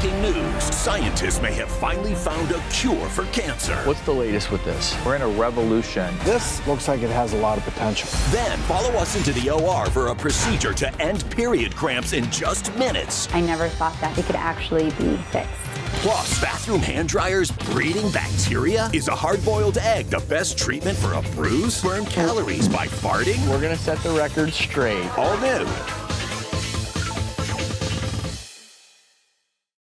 Breaking news. Scientists may have finally found a cure for cancer. What's the latest with this? We're in a revolution. This looks like it has a lot of potential. Then follow us into the OR for a procedure to end period cramps in just minutes. I never thought that it could actually be fixed. Plus, bathroom hand dryers breeding bacteria? Is a hard-boiled egg the best treatment for a bruise? Burn calories by farting? We're gonna set the record straight. All new.